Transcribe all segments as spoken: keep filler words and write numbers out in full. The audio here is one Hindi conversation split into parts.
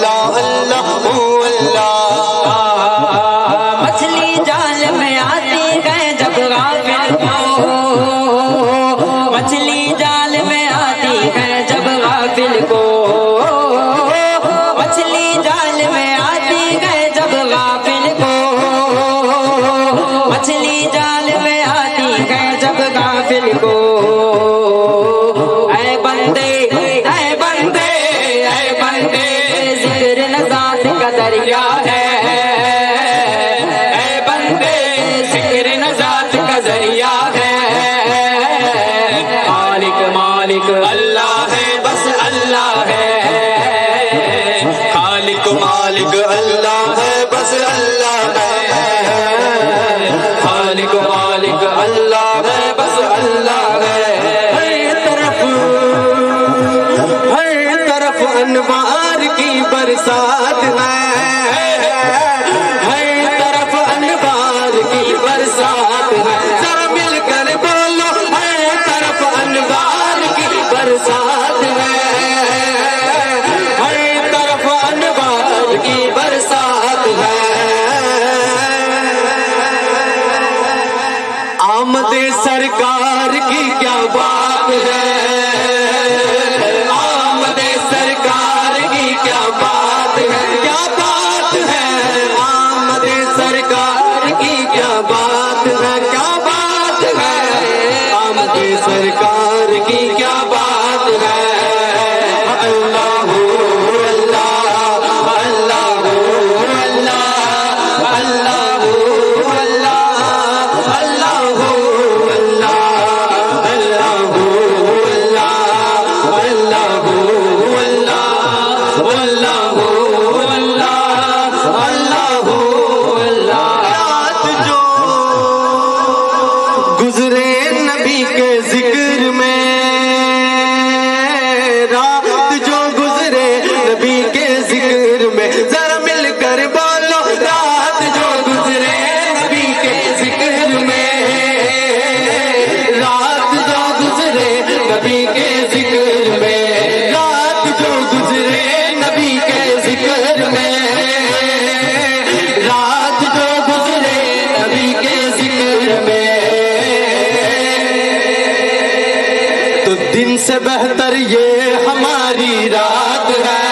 अल्लाह अल्लाह ओ अल्लाह। मछली जाल में आती गए जब गाफिल को, मछली जाल में आती गए जब गाफिल को, मछली जाल में आती गए जब गाफिल को, मछली जाल में आती गए जब गाफिल को। दरिया है ऐ बंदे, जिक्र नजात का जरिया है। खालिक मालिक अल्लाह है, बस अल्लाह है। खालिक मालिक अल्लाह है, बस अल्लाह है। खालिक मालिक अल्लाह है, बस अल्लाह है। हर तरफ हर तरफ अनवार की बरसात है, सरकार की क्या बात है। आमद सरकार की क्या बात है, क्या बात है। आमद सरकार की क्या बात है, क्या बात है। आमद सरकार की क्या बात है। अल्लाह अल्लाह अल्लाह अल्लाह अल्लाह अल्लाह अल्लाह से बेहतर ये हमारी रात है,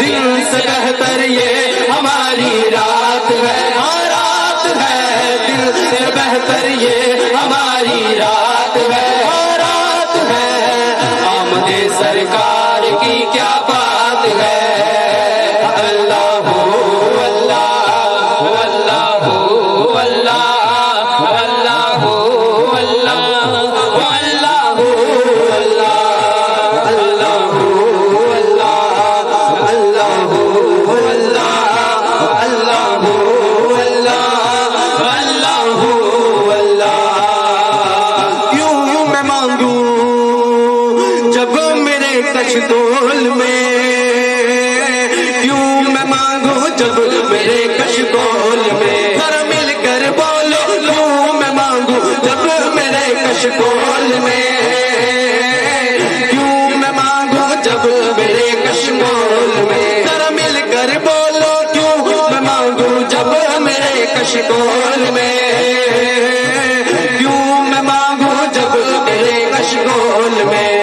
दिन से बेहतर ये हमारी रात है। और रात है दिन से बेहतर ये हमारी रात है, और रात है। आमदे सरकार की क्या बात है। अल्लाह अल्लाह अल्लाह अल्लाह अल्लाह अल्लाह कशकोल में, क्यों मैं मांगू जब मेरे कशकोल में। जरा मिलकर बोलो क्यों मैं मांगू जब मेरे कशकोल में, क्यों मैं मांगू जब मेरे कशकोल में। जरा मिलकर बोलो क्यों मैं मांगू जब मेरे कशकोल में, क्यों मैं मांगू जब मेरे कशकोल में।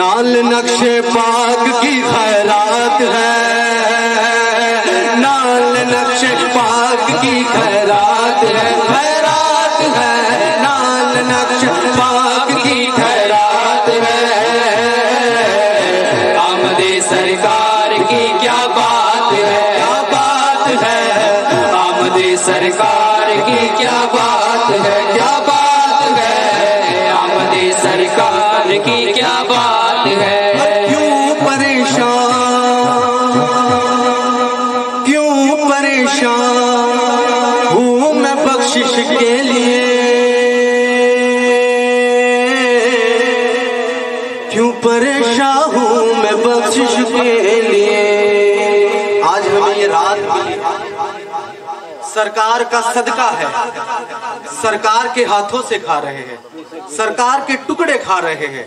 नाल नक्शे पाक की खैरात है, नाल नक्शे पाक की खैरात है, खैरात है। नाल नक्शे पाक की खैरात है। आमदे सरकार की क्या बात है, क्या बात है। आमदे सरकार की क्या बात है, क्या बात है। आमदे सरकार की क्या बात है। क्यों परेशान क्यों परेशान हूँ मैं बख्शिश के लिए, क्यों परेशान हूँ मैं बख्शिश के लिए। आज हमें ये रात सरकार का सदका है, सरकार के हाथों से खा रहे हैं, सरकार के टुकड़े खा रहे हैं।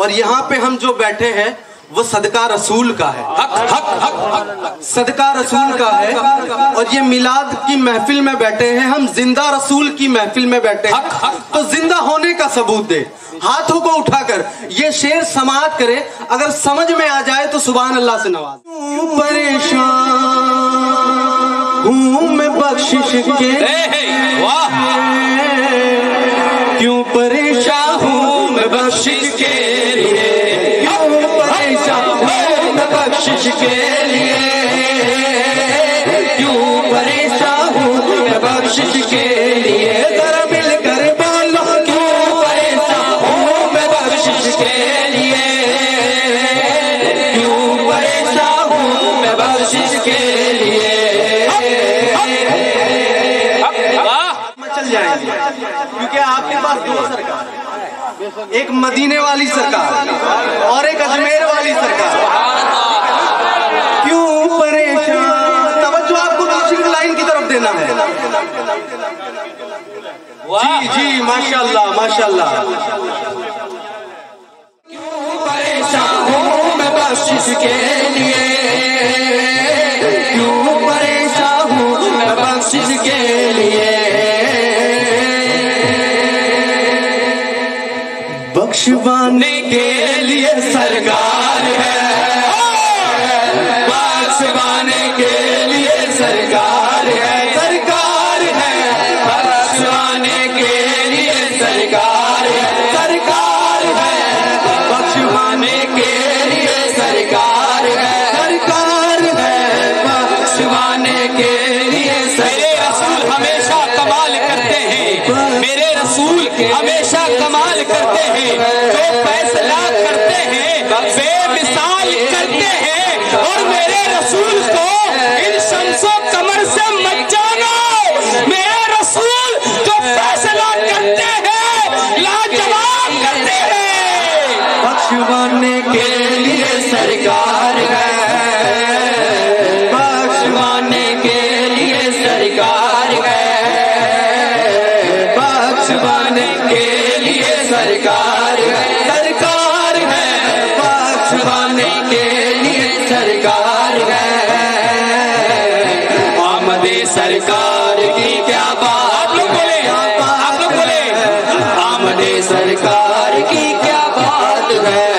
और यहाँ पे हम जो बैठे हैं वो सदका रसूल का है, हक, हक, हक, हक। सदका रसूल का है। और ये मिलाद की महफिल में बैठे हैं हम, जिंदा रसूल की महफिल में बैठे हैं, हक, हक। तो जिंदा होने का सबूत दे, हाथों को उठाकर ये शेर समाअत करे, अगर समझ में आ जाए तो सुभान अल्लाह से नवाज। परेशान हूँ मैं बख्शिश के, क्यों परेशान हूँ मैं बख्शिश के लिए, बख्शिश के लिए क्यों परेशान हूँ मैं बख्शिश के लिए, जरा मिलकर बोलो क्यों परेशान हूँ मैं बख्शिश के लिए, क्यों परेशान हूँ मैं बख्शिश के लिए। मचल जाएंगे क्योंकि आपके पास दो सरकार है, एक मदीने वाली सरकार और एक अजमेर वाली सरकार। जी जी माशाल्लाह माशाल्लाह। क्यों परेशान हूँ मैं बख्शिश के लिए, क्यों परेशान हूँ मैं बख्शिश के लिए, बख्शवाने के लिए सरकार है, बख्शवाने के लिए सरकार है, हमेशा कमाल करते हैं, जो फैसला करते हैं बेमिसाल करते हैं। और मेरे रसूल को इन शम्सों कमर से मत जानो, मेरे रसूल जो फैसला करते हैं लाजवाब करते हैं। बख्शवाने के लिए सरकार है, बख्शवाने के लिए सरकार है, बख्शवाने के लिए सरकार है, सरकार है, बख्शवाने के लिए सरकार है। आमदे सरकार की क्या बात, आप लोग बोले, आप लोग बोले, आमदे सरकार की क्या बात है।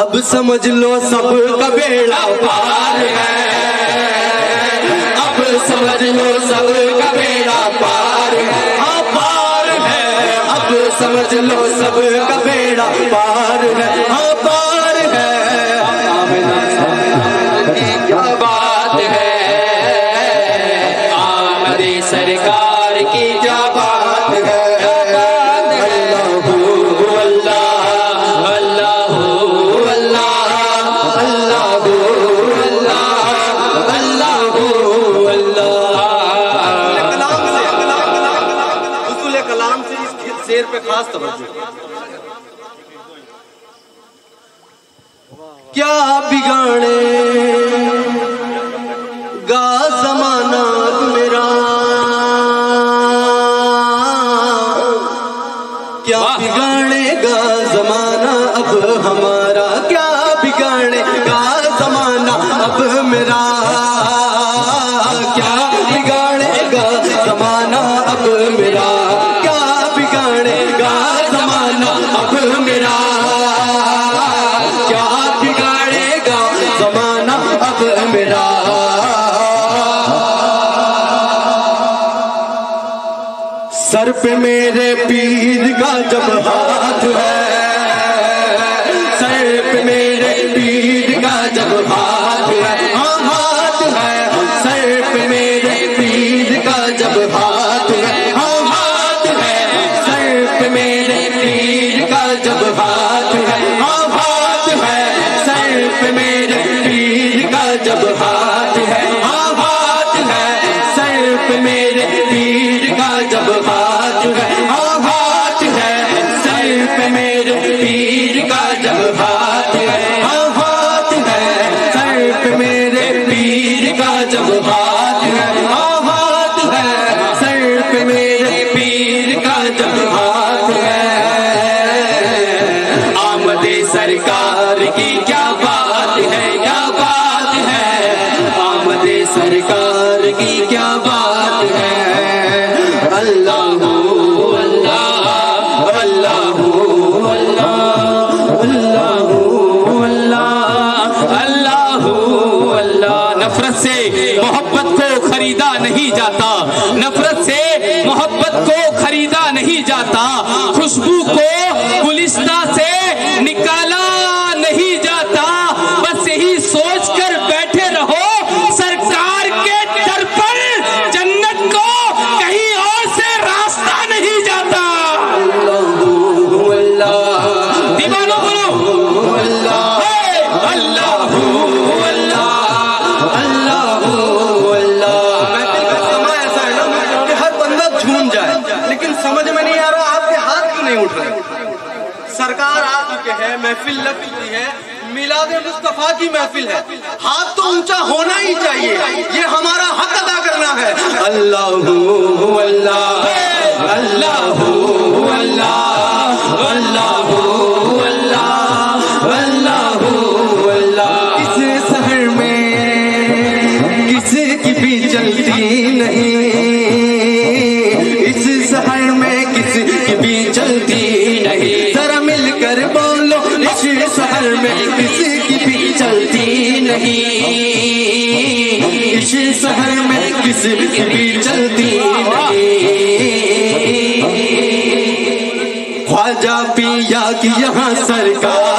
अब समझ लो सब का बेड़ा पार है, अब समझ लो सब का बेड़ा पार है, हाँ पार है, अब समझ लो सब का बेड़ा पार है, हाँ पार है, क्या बात है। आमदे सरकार की क्या बात है, क्या बिगाड़े बिगाड़ेगा जमाना अब हमारा, क्या बिगाड़ेगा जमाना अब मेरा, क्या बिगाड़ेगा जमाना अब मेरा, क्या बिगाड़ेगा जमाना अब मेरा, क्या बिगाड़ेगा जमाना अब मेरा। सर पे मेरे पीर का जब हाथ है, सर पे मेरे पीर का जब हाथ है, हाँ हाथ है, सर पे मेरे पीर का जब हाथ है, हाँ हाथ है, सर पे मेरे पीर का जब हाथ है, हाँ हाथ है, सर पे मेरे पीर का जब हाथ है, हाँ हाथ है, सर पे मेरे पीर का जब हाथ, हाँ हाथ है, सर पे मेरे पीर का जब हाथ है, हाँ हाथ है, सर पे मेरे पीर का जब हाथ है, हाँ हाथ है, सर पे मेरे पीर का जब हाथ है। आमदे सरकार की क्या बात है, क्या बात है, आमदे सरकार की क्या बात है। अल्लाह मोहब्बत को खरीदा नहीं जाता, नफरत से मोहब्बत को खरीदा नहीं जाता, खुशबू को गुलिस्ता से निकाला नहीं जाता, बस यही सोच कर बैठे रहो सरकार के दर पर जन्नत को कहीं और से रास्ता नहीं जाता। दीवानों बोलो अल्लाह सरकार आ चुके हैं, महफिल लग चुकी है, मिलाद मुस्तफा की महफिल है, हाथ तो ऊंचा होना ही चाहिए, ये हमारा हक अदा करना है। अल्लाहू अल्लाह, अल्लाहू अल्लाह, अल्लाहू अल्लाह, अल्लाहू अल्लाह। इस शहर में किसी की भी चलती नहीं, इस शहर में किसी की भी चलती नहीं, बोलो इस शहर में किसी की भी चलती नहीं, इस शहर में किसी की भी चलती नहीं। ख्वाजा पिया की यहाँ सरकार